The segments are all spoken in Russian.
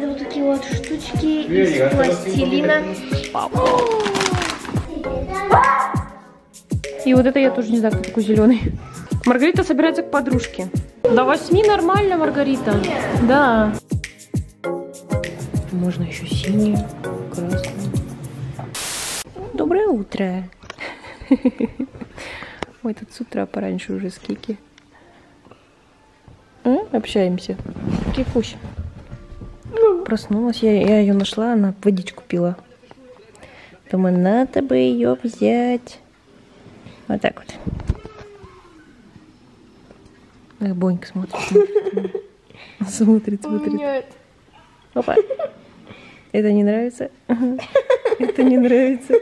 Это вот такие вот штучки из пластилина. И вот это я тоже не знаю, кто такой зеленый. Маргарита собирается к подружке. До 8 нормально, Маргарита? Да. Можно еще синий, красный. Доброе утро. Ой, тут с утра пораньше уже с Кики. Общаемся. Кикусь. Проснулась, я ее нашла, она водичку пила. Думаю, надо бы ее взять. Вот так вот. Бонька смотрит. Смотрит. Нет. Опа. Это не нравится? Это не нравится.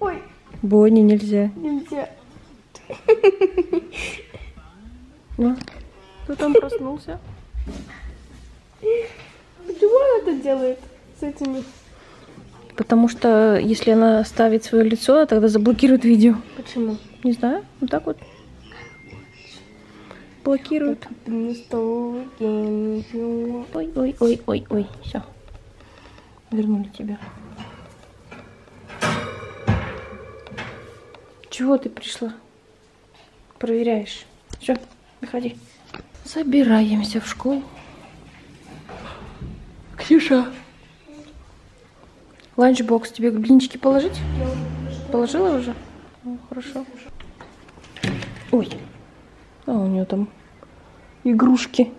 Ой. Бонни нельзя. Нельзя. Ну, кто там проснулся? Почему она это делает с этими? Потому что если она ставит свое лицо, тогда заблокирует видео. Почему? Не знаю. Вот так вот. Блокирует. Ой. Все. Вернули тебя. Чего ты пришла? Проверяешь. Все, выходи. Собираемся в школу. Ксюша. Ланчбокс, тебе блинчики положить? Положила уже? Ну, хорошо. Ой. А у нее там игрушки.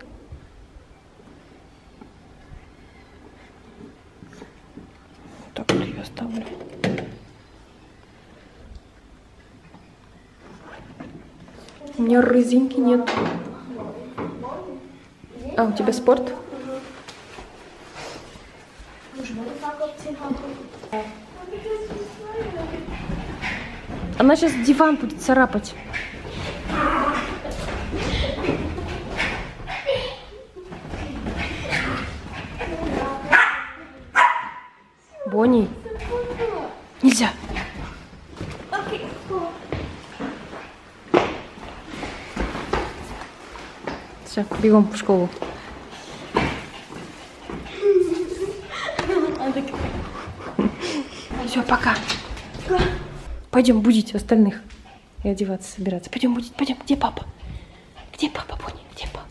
Так вот ее ставлю. У меня рызинки нет. А, у тебя спорт? Она сейчас диван будет царапать. Бонни. Нельзя. Все, бегом в школу. Все, пока. Пойдем будить остальных и одеваться, собираться. Пойдем будить, пойдем. Где папа? Где папа, Бонни? Где папа?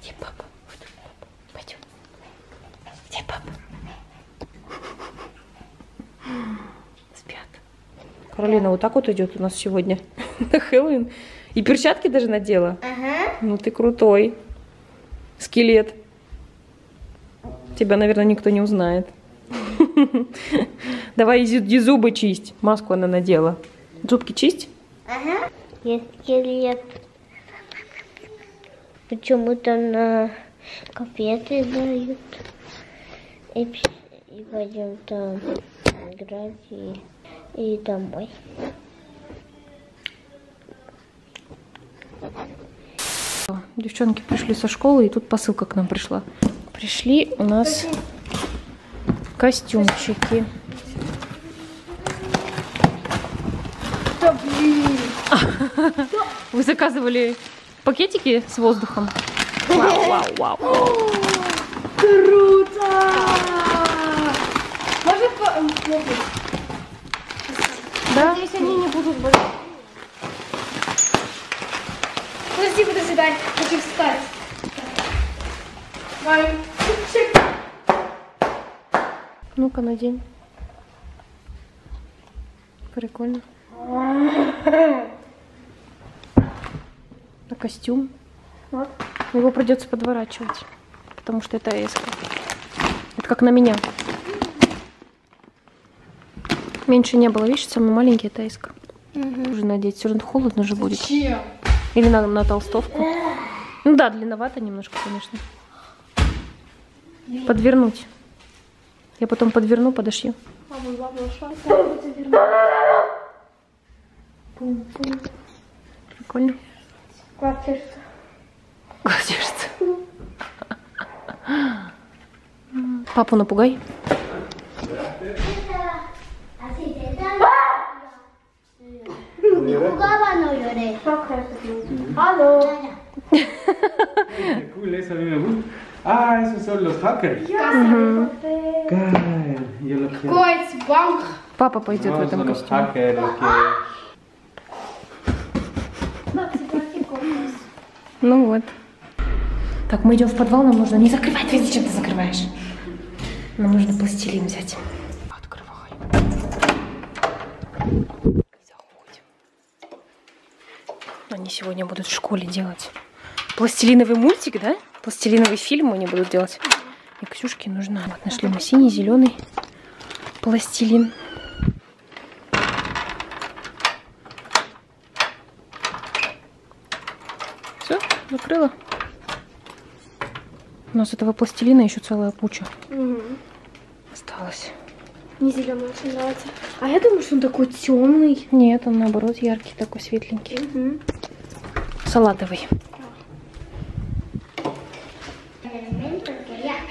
Где папа? Вот он, папа. Пойдем. Где папа? Спят. Каролина вот так вот идет у нас сегодня на Хэллоуин. И перчатки даже надела. Ага. Ну ты крутой. Скелет. Тебя, наверное, никто не узнает. Давай иди зубы чисть. Маску она надела. Зубки чисть? Ага. Я скелет. Почему-то на конфеты дают. И пойдем там играть и домой. Девчонки пришли со школы, и тут посылка к нам пришла. Пришли у нас... костюмчики. Да, блин. Вы заказывали пакетики с воздухом? Вау. Круто! Можно? Да? Надеюсь, они не будут больше. Подожди, Дань. Хочу встать. Давай. Ну-ка, надень. Прикольно. На костюм. Вот. Его придется подворачивать, потому что это эска. Это как на меня. Меньше не было, видишь, самый маленький это эска. Уже надеть, все равно холодно же будет. Зачем? Или на толстовку. Ну да, длинновато немножко, конечно. Подвернуть. Я потом подверну, подошью. Прикольно. Кладешься. Папу напугай. Ah, esos son los hackers. Yeah. God, yo lo quiero. Папа пойдет в этом костюме. Ну вот. Так, мы идем в подвал, нам нужно не закрывать. Ты зачем ты закрываешь? Нам нужно пластилин взять. Открывай. Заходим. Они сегодня будут в школе делать пластилиновый мультик, да? Пластилиновый фильм они будут делать. И Ксюшке нужна. Вот, нашли мы синий, зеленый пластилин. Все, закрыла. У нас этого пластилина еще целая куча осталась. Не зеленый очень нравится. А я думаю, что он такой темный. Нет, он наоборот яркий, такой светленький. Салатовый.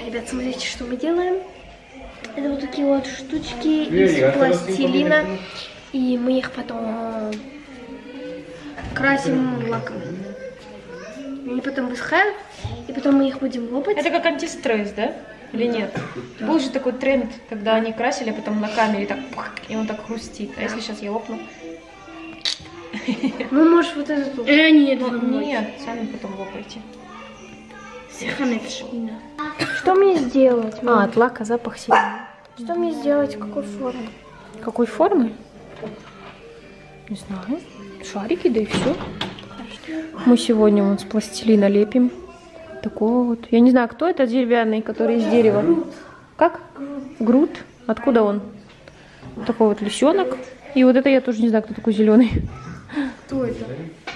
Ребят, смотрите, что мы делаем. Это вот такие вот штучки из пластилина. И мы их потом красим лаком. Они потом высыхают, и потом мы их будем лопать. Это как антистресс, да? Или нет? Да. Был же такой тренд, когда они красили, а потом на камере так, и он так хрустит. А если сейчас я лопну? Ну, можешь вот этот лопнуть. Нет, нет, сами потом лопайте. Что мне сделать? Мама? А, от лака запах сильный. Что мне сделать? Какой формы? Какой формы? Не знаю. Шарики, да и все. Мы сегодня вон с пластилина лепим. Такого вот. Я не знаю, кто это деревянный, который из дерева. Как? Грут. Откуда он? Такой вот лисенок. И вот это я тоже не знаю, кто такой зеленый. Кто это?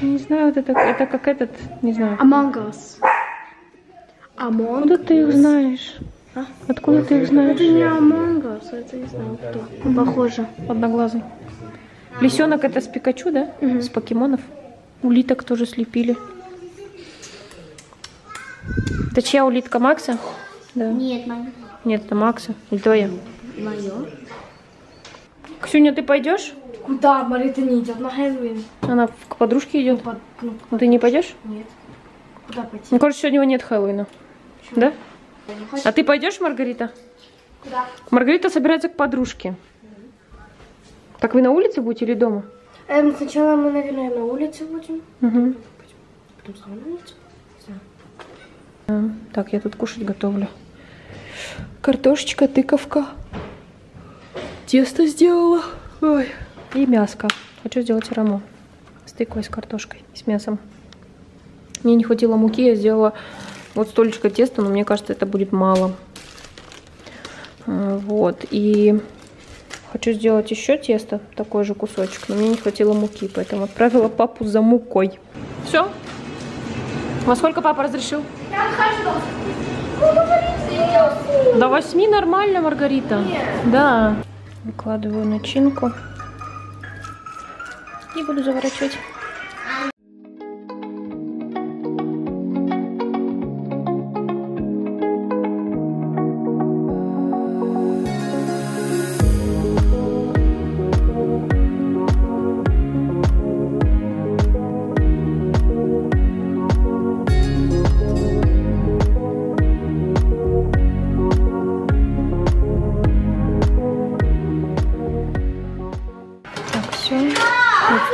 Не знаю, вот это как этот, не знаю. Among Us. Откуда ты их знаешь? А? Откуда ты их знаешь? Это не Among Us, это не знаю кто. Похоже. Одноглазый. Лисенок это с Пикачу, да? С покемонов. Улиток тоже слепили. Это чья улитка? Макса? Да. Нет, моя. Нет, это Макса. И твоя? Моя. Ксюня, ты пойдешь? Куда? Марита не идет на Хэллоуин. Она к подружке идет? Ну, ты не пойдешь? Нет. Куда пойти? Ну, короче, сегодня нет Хэллоуина. Почему? Да? А ты пойдешь, Маргарита? Куда? Маргарита собирается к подружке. Так вы на улице будете или дома? Сначала мы, наверное, на улице будем. Потом снова на улице. Так, я тут кушать готовлю. Картошечка, тыковка. Тесто сделала. Ой. И мяско. Хочу сделать рамо. С тыквой, с картошкой, с мясом. Мне не хватило муки, я сделала вот столечко теста, но мне кажется, это будет мало. Вот, и хочу сделать еще тесто, такой же кусочек, но мне не хватило муки, поэтому отправила папу за мукой. Все? Во сколько папа разрешил? До 8 нормально, Маргарита? Да. Выкладываю начинку и буду заворачивать.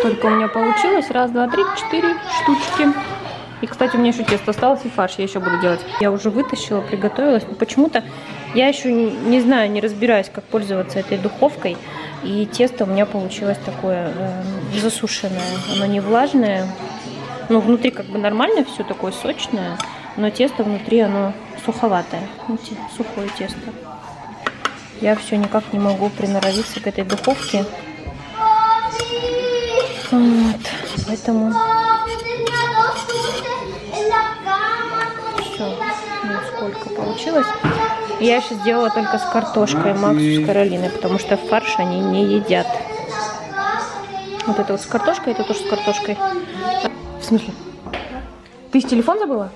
Только у меня получилось. Раз, два, три, 4 штучки. И, кстати, у меня еще тесто осталось и фарш. Я еще буду делать. Я уже вытащила, приготовилась. Но почему-то я еще не знаю, не разбираюсь, как пользоваться этой духовкой. И тесто у меня получилось такое засушенное. Оно не влажное. Ну, внутри как бы нормально все такое сочное. Но тесто внутри, оно суховатое. Видите, сухое тесто. Я все никак не могу приноровиться к этой духовке. Вот, поэтому все, ну, сколько получилось. Я еще сделала только с картошкой, Максу с Каролиной, потому что фарш они не едят. Вот это вот с картошкой, это тоже с картошкой. В смысле? Ты телефон забыла?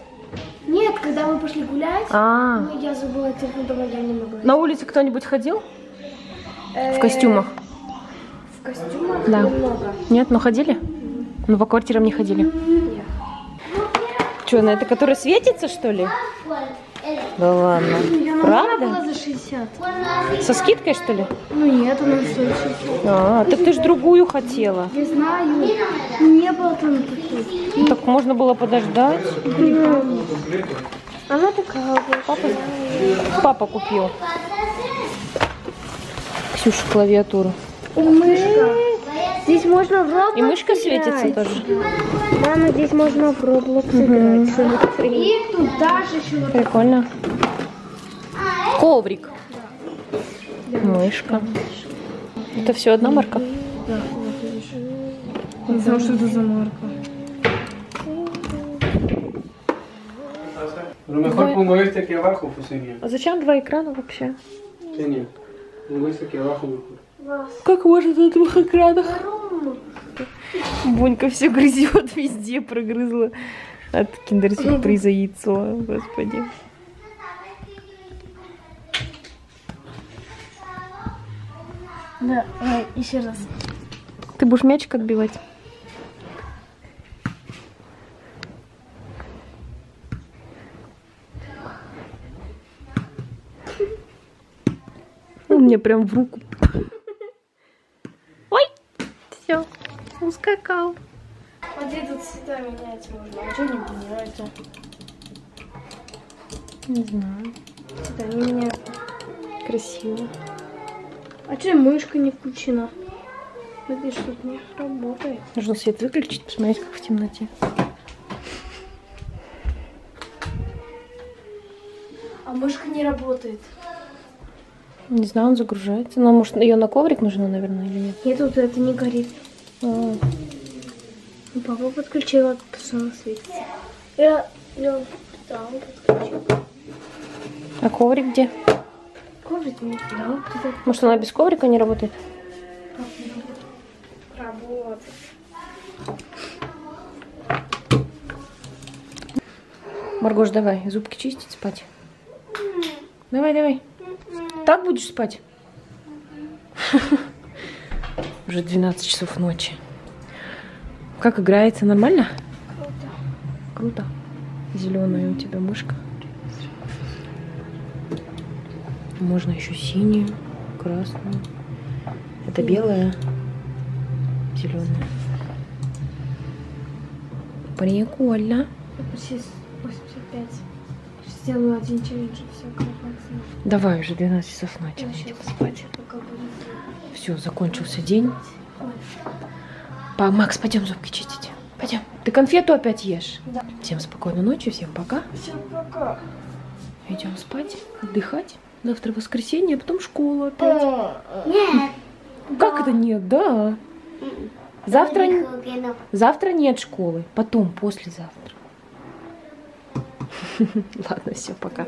Нет, когда мы пошли гулять, я забыла телефон, дома я не могла. На улице кто-нибудь ходил? В костюмах? Костюмов да. Немного. Нет, но ходили? Но по квартирам не ходили. Нет. Что, на это, которая светится, что ли? Да ладно. Правда? Она была за 60. Со скидкой, что ли? Ну нет, она стоит 60. А, так ты же другую хотела. Я знаю. Не было там такой. Ну, так можно было подождать. Да. Она такая. Папа купил. Ксюша клавиатуру. И мышка. Здесь можно в Roblox. И мышка играть. Светится тоже. Мама, здесь можно в Roblox играть. И туда же еще. Прикольно. Коврик. Да. Мышка. Да. Это все одна марка? Да. Не знаю, что это за марка. А зачем два экрана вообще? Да нет. Как можно на двух экранах? Бонька все грызет, везде прогрызла от киндер-сюрприза яйцо, господи. Да, еще раз. Ты будешь мячик отбивать? Он мне прям в руку. Ой, все, ускакал. Вот здесь тут всегда менять можно, а что не поменяется? Не знаю. Всегда не меняется. Красиво. А что мышка не включена? Смотри, что тут не работает. Нужно свет выключить, посмотреть, как в темноте. А мышка не работает. Не знаю, он загружается. Но, может, ее на коврик нужно, наверное, или нет? Нет, вот это не горит. А. Папа подключила, потому что она светится. Я там подключила. А коврик где? Коврик нет. Да, может, она без коврика не работает? Работает. Маргош, давай, зубки чистить, спать. Давай, давай. Так будешь спать? Уже 12 часов ночи. Как играется? Нормально? Круто. Круто. Зеленая у тебя мышка. Можно еще синюю, красную. Это белая, зеленая. Прикольно. 85. Сделаю один челлендж, все, классно. Давай, уже 12 часов ночи, идем спать. Все, закончился день. Макс, пойдем зубки чистить. Пойдем. Ты конфету опять ешь? Да. Всем спокойной ночи, всем пока. Всем пока. Идем спать, отдыхать. Завтра воскресенье, а потом школа опять. Нет. Как да. Это нет? Да. Завтра нет школы, потом, послезавтра. Ладно, все, пока.